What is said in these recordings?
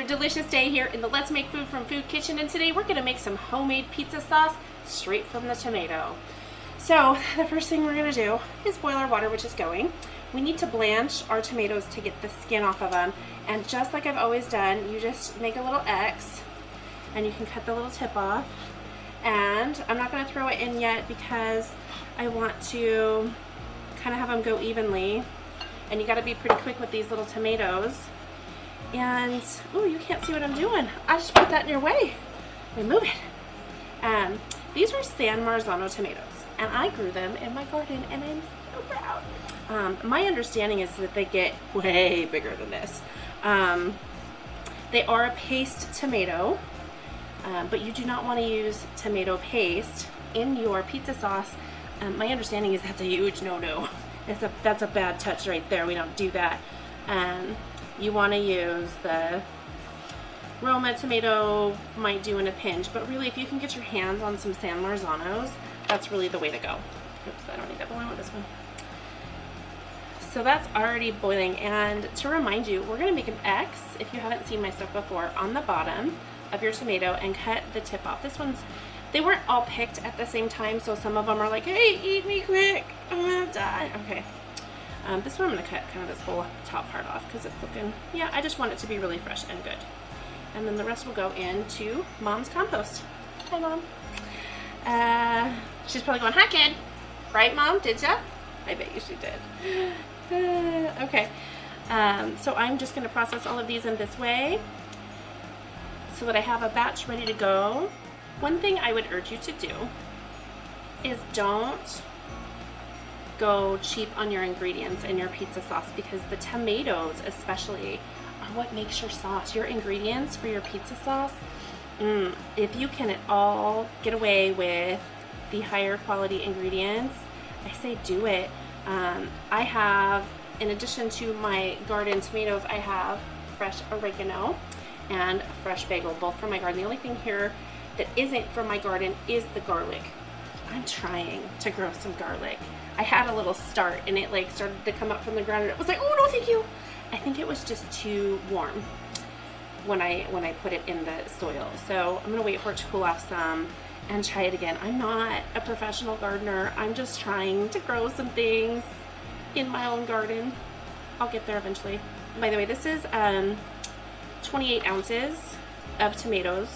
another delicious day here in the Let's Make Food from Food Kitchen, and today we're going to make some homemade pizza sauce straight from the tomato. So the first thing we're going to do is boil our water, which is going. We need to blanch our tomatoes to get the skin off of them, and just like I've always done, you just make a little X and you can cut the little tip off. And I'm not going to throw it in yet because I want to kind of have them go evenly, and you got to be pretty quick with these little tomatoes. And oh, you can't see what I'm doing. I just put that in your way. Remove it. These are San Marzano tomatoes, and I grew them in my garden, and I'm so proud. My understanding is that they get way bigger than this. They are a paste tomato, but you do not want to use tomato paste in your pizza sauce. My understanding is that's a huge no-no. That's a bad touch right there. We don't do that. You want to use the Roma tomato, might do in a pinch, but really if you can get your hands on some San Marzanos, that's really the way to go. Oops, I don't need that, but I want this one. So that's already boiling, and to remind you, we're going to make an X, if you haven't seen my stuff before, on the bottom of your tomato and cut the tip off. This one's, they weren't all picked at the same time, so some of them are like, hey, eat me quick, I'm going to die. Okay. This one I'm going to cut kind of this whole top part off because it's looking, yeah, I just want it to be really fresh and good. And then the rest will go into Mom's compost. Hi, Mom. She's probably going, hi, kid. Right, Mom? Did ya? I bet you she did. Okay. So I'm just going to process all of these in this way so that I have a batch ready to go. One thing I would urge you to do is don't go cheap on your ingredients in your pizza sauce, because the tomatoes especially are what makes your sauce. Your ingredients for your pizza sauce, if you can at all get away with the higher quality ingredients, I say do it. I have, in addition to my garden tomatoes, I have fresh oregano and fresh basil, both from my garden. The only thing here that isn't from my garden is the garlic. I'm trying to grow some garlic. I had a little start and it like started to come up from the ground and it was like, oh no, thank you. I think it was just too warm when I put it in the soil. So I'm gonna wait for it to cool off some and try it again. I'm not a professional gardener. I'm just trying to grow some things in my own garden. I'll get there eventually. By the way, this is 28 ounces of tomatoes,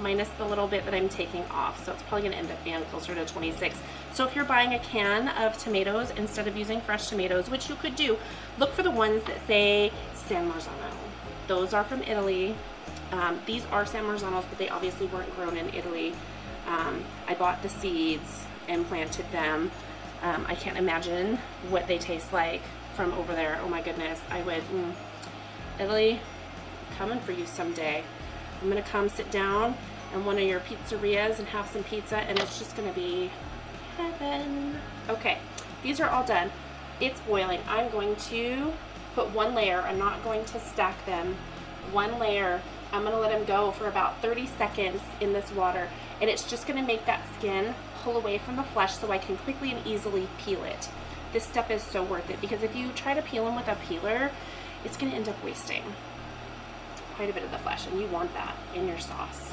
minus the little bit that I'm taking off. So it's probably gonna end up being closer to 26. So if you're buying a can of tomatoes instead of using fresh tomatoes, which you could do, look for the ones that say San Marzano. Those are from Italy. These are San Marzanos, but they obviously weren't grown in Italy. I bought the seeds and planted them. I can't imagine what they taste like from over there. Oh my goodness, I would, Italy, coming for you someday. I'm gonna come sit down in one of your pizzerias and have some pizza, and it's just gonna be heaven. Okay, these are all done. It's boiling. I'm going to put one layer. I'm not going to stack them. One layer. I'm gonna let them go for about 30 seconds in this water, and it's just gonna make that skin pull away from the flesh so I can quickly and easily peel it. This step is so worth it, because if you try to peel them with a peeler, it's gonna end up wasting quite a bit of the flesh, and you want that in your sauce.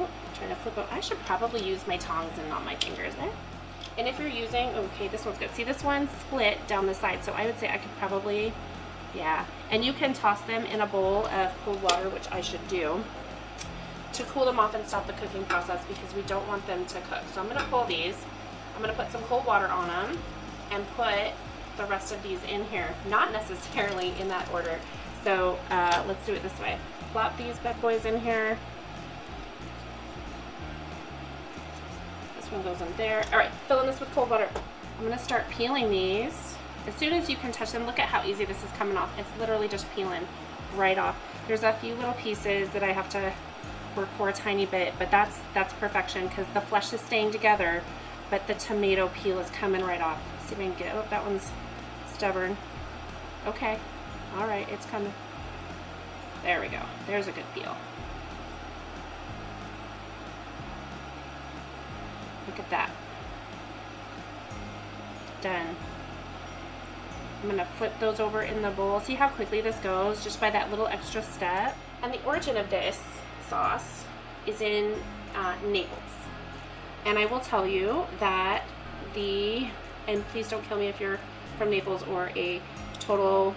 Oh, I'm trying to flip it. I should probably use my tongs and not my fingers there. And if you're using, okay, this one's good. See, this one split down the side, so I would say I could probably, yeah. And you can toss them in a bowl of cold water, which I should do, to cool them off and stop the cooking process, because we don't want them to cook. So I'm gonna pull these. I'm gonna put some cold water on them and put the rest of these in here, not necessarily in that order. So let's do it this way. Plop these bad boys in here. This one goes in there. All right, fill in this with cold water. I'm gonna start peeling these. As soon as you can touch them, look at how easy this is coming off. It's literally just peeling right off. There's a few little pieces that I have to work for a tiny bit, but that's perfection, because the flesh is staying together, but the tomato peel is coming right off. Let's see if we can get, oh, that one's stubborn. Okay. All right, it's coming. There we go. There's a good peel. Look at that. Done. I'm gonna flip those over in the bowl. See how quickly this goes just by that little extra step. And the origin of this sauce is in Naples. And I will tell you that and please don't kill me if you're from Naples or a total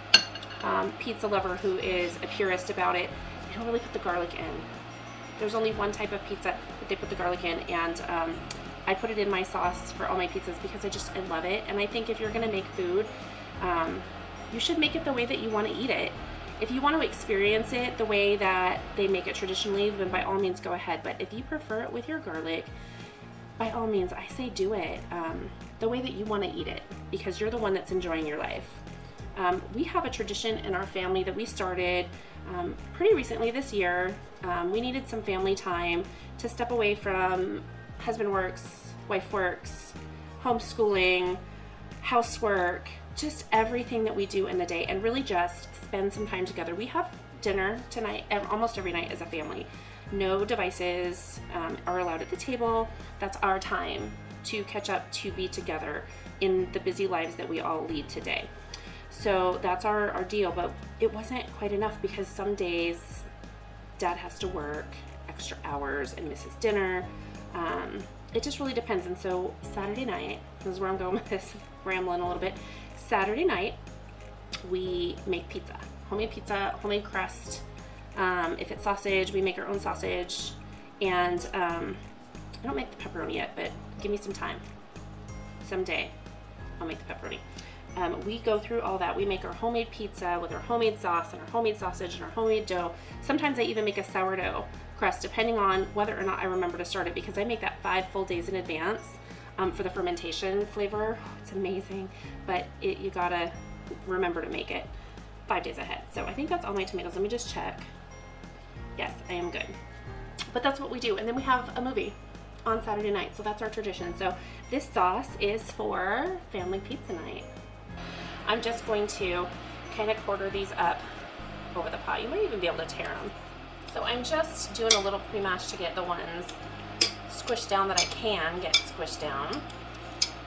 pizza lover who is a purist about it, they don't really put the garlic in. There's only one type of pizza that they put the garlic in, and I put it in my sauce for all my pizzas because I love it. And I think if you're gonna make food, you should make it the way that you want to eat it. If you want to experience it the way that they make it traditionally, then by all means go ahead. But if you prefer it with your garlic, by all means, I say do it the way that you want to eat it, because you're the one that's enjoying your life. We have a tradition in our family that we started pretty recently this year. We needed some family time to step away from husband works, wife works, homeschooling, housework, just everything that we do in the day, and really just spend some time together. We have dinner tonight, almost every night as a family. No devices are allowed at the table. That's our time to catch up, to be together in the busy lives that we all lead today. So that's our deal, but it wasn't quite enough because some days dad has to work extra hours and misses dinner. It just really depends. And so Saturday night, this is where I'm going with this, rambling a little bit. Saturday night, we make pizza, homemade crust. If it's sausage, we make our own sausage. And I don't make the pepperoni yet, but give me some time. Someday I'll make the pepperoni. We go through all that. We make our homemade pizza with our homemade sauce and our homemade sausage and our homemade dough. Sometimes I even make a sourdough crust, depending on whether or not I remember to start it, because I make that 5 full days in advance for the fermentation flavor. It's amazing, but you gotta remember to make it 5 days ahead. So I think that's all my tomatoes. Let me just check. Yes, I am good. But that's what we do. And then we have a movie on Saturday night. So that's our tradition. So this sauce is for family pizza night. I'm just going to kind of quarter these up over the pot. You might even be able to tear them. So I'm just doing a little pre-mash to get the ones squished down that I can get squished down.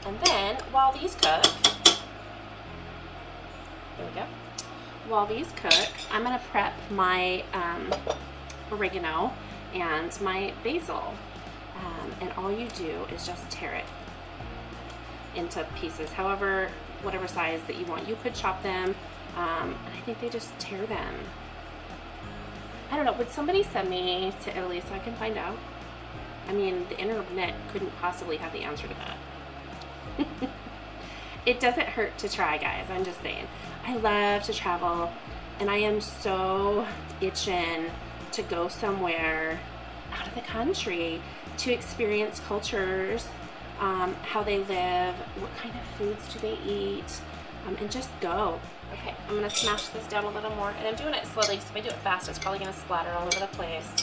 And then while these cook, there we go. While these cook, I'm gonna prep my oregano and my basil. And all you do is just tear it into pieces, whatever size that you want. You could chop them, and I think they just tear them. I don't know, would somebody send me to Italy so I can find out? I mean, the internet couldn't possibly have the answer to that. It doesn't hurt to try, guys, I'm just saying. I love to travel, and I am so itching to go somewhere out of the country to experience cultures, how they live, what kind of foods do they eat, and just go. Okay, I'm gonna smash this down a little more, and I'm doing it slowly, because if I do it fast, it's probably gonna splatter all over the place.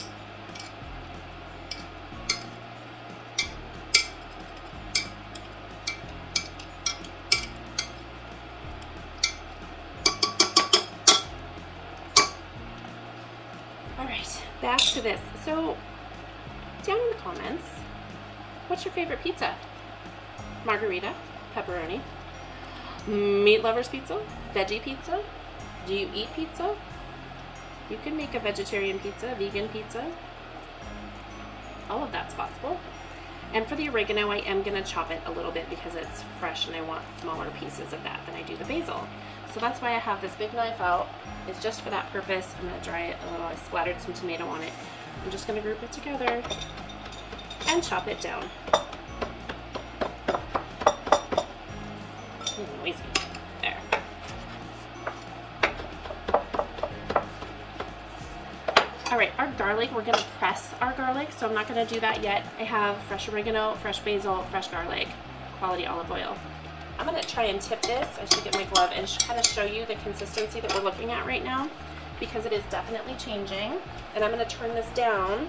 All right, back to this. So, down in the comments, what's your favorite pizza? Margherita, pepperoni, meat lovers pizza, veggie pizza? Do you eat pizza? You can make a vegetarian pizza, vegan pizza. All of that's possible. And for the oregano, I am gonna chop it a little bit because it's fresh and I want smaller pieces of that than I do the basil. So that's why I have this big knife out. It's just for that purpose. I'm gonna dry it a little. I splattered some tomato on it. I'm just gonna group it together and chop it down. Noisy. There. All right, our garlic, we're gonna press our garlic, so I'm not gonna do that yet. I have fresh oregano, fresh basil, fresh garlic, quality olive oil. I'm gonna try and tip this. I should get my glove and kind of show you the consistency that we're looking at right now, because it is definitely changing. And I'm gonna turn this down.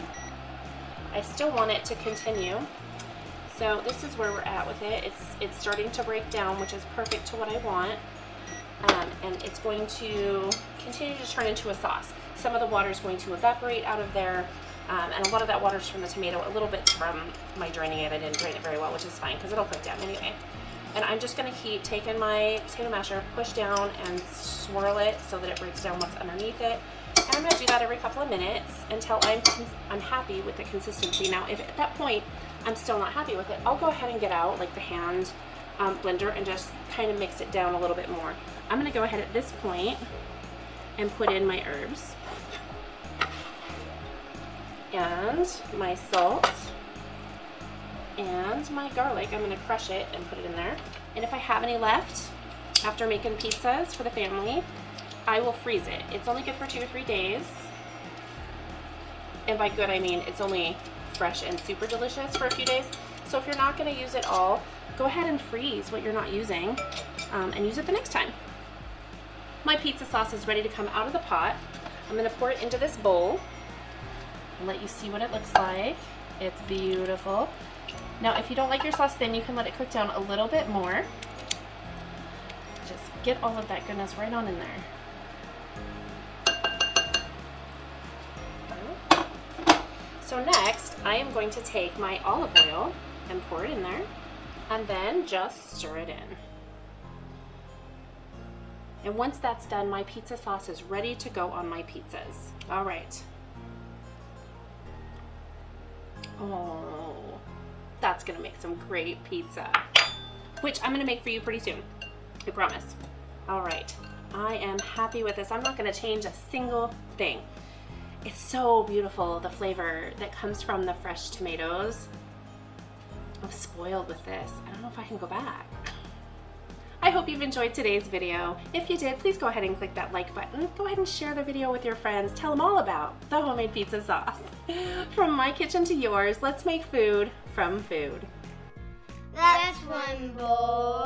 I still want it to continue. So this is where we're at with it. It's starting to break down, which is perfect to what I want. And it's going to continue to turn into a sauce. Some of the water is going to evaporate out of there. And a lot of that water is from the tomato, a little bit from my draining it. I didn't drain it very well, which is fine because it'll cook down anyway. And I'm just going to keep taking my potato masher, push down and swirl it so that it breaks down what's underneath it. And I'm going to do that every couple of minutes until I'm happy with the consistency. Now, if at that point I'm still not happy with it, I'll go ahead and get out like the hand blender and just kind of mix it down a little bit more. I'm going to go ahead at this point and put in my herbs and my salt and my garlic. I'm going to crush it and put it in there. And if I have any left after making pizzas for the family, I will freeze it. It's only good for 2 or 3 days. And by good, I mean it's only fresh and super delicious for a few days. So if you're not going to use it all, go ahead and freeze what you're not using and use it the next time. My pizza sauce is ready to come out of the pot. I'm going to pour it into this bowl and let you see what it looks like. It's beautiful. Now, if you don't like your sauce thin, you can let it cook down a little bit more. Just get all of that goodness right on in there. So next, I am going to take my olive oil and pour it in there, and then just stir it in. And once that's done, my pizza sauce is ready to go on my pizzas. All right. Oh, that's gonna make some great pizza, which I'm gonna make for you pretty soon, I promise. All right, I am happy with this. I'm not gonna change a single thing. It's so beautiful, the flavor that comes from the fresh tomatoes. I'm spoiled with this. I don't know if I can go back. I hope you've enjoyed today's video. If you did, please go ahead and click that like button. Go ahead and share the video with your friends. Tell them all about the homemade pizza sauce. From my kitchen to yours, let's make food from food. That's one bowl.